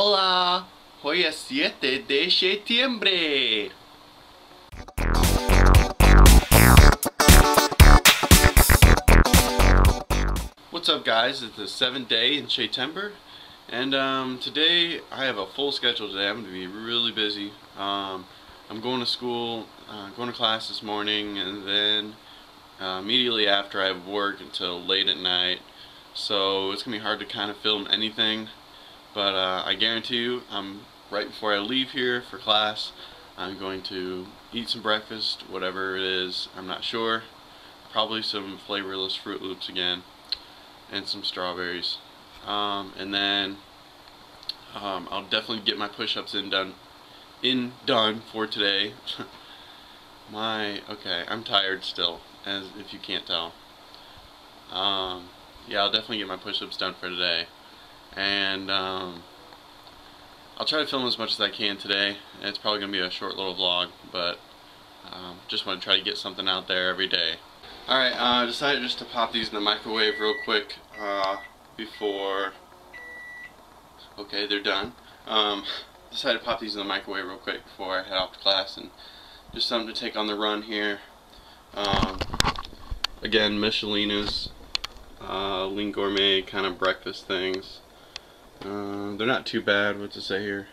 Hola, hoy es 7 de septiembre. What's up, guys? It's the 7th day in Shaytember, and today I have a full schedule today. I'm going to be really busy. I'm going to school, going to class this morning, and then immediately after I have work until late at night. So it's going to be hard to kind of film anything. But I guarantee you, right before I leave here for class, I'm going to eat some breakfast, whatever it is, I'm not sure. Probably some flavorless Fruit Loops again, and some strawberries. And then I'll definitely get my push-ups done for today. Okay, I'm tired still, as if you can't tell. Yeah, I'll definitely get my push-ups done for today. And I'll try to film as much as I can today. It's probably going to be a short little vlog, but just want to try to get something out there every day. Alright, I decided just to pop these in the microwave real quick before... Okay, they're done. Decided to pop these in the microwave real quick before I head off to class, and just something to take on the run here. Again, Michelina's lean gourmet kind of breakfast things. They're not too bad. What's it say here?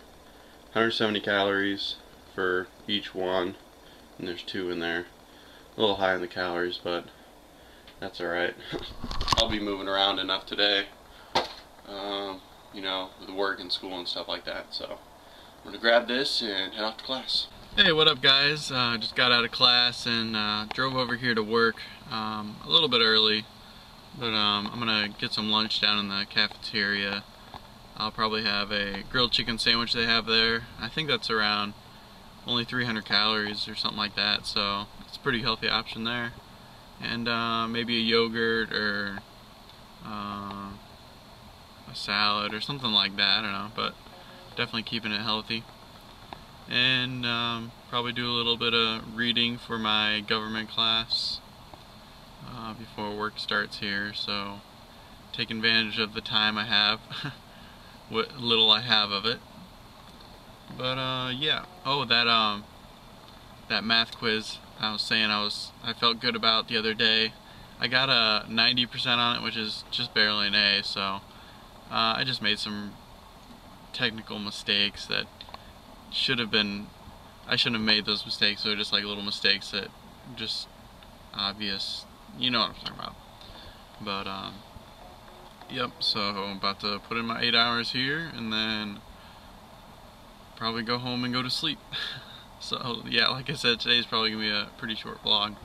170 calories for each one, and there's two in there. A little high in the calories, but that's alright. I'll be moving around enough today, you know, with work and school and stuff like that, so I'm gonna grab this and head off to class. Hey, what up, guys? Just got out of class and drove over here to work a little bit early, but I'm gonna get some lunch down in the cafeteria. I'll probably have a grilled chicken sandwich they have there. I think that's around only 300 calories or something like that, so it's a pretty healthy option there. And maybe a yogurt or a salad or something like that, I don't know, but definitely keeping it healthy. And probably do a little bit of reading for my government class before work starts here, so take advantage of the time I have. What little I have of it. But yeah. Oh, that math quiz I was saying I felt good about the other day. I got a 90% on it, which is just barely an A, so I just made some technical mistakes that should have been, I shouldn't have made those mistakes. They're just like little mistakes that just obvious, you know what I'm talking about. But yep, so I'm about to put in my 8 hours here and then probably go home and go to sleep. So yeah, like I said, today's probably going to be a pretty short vlog.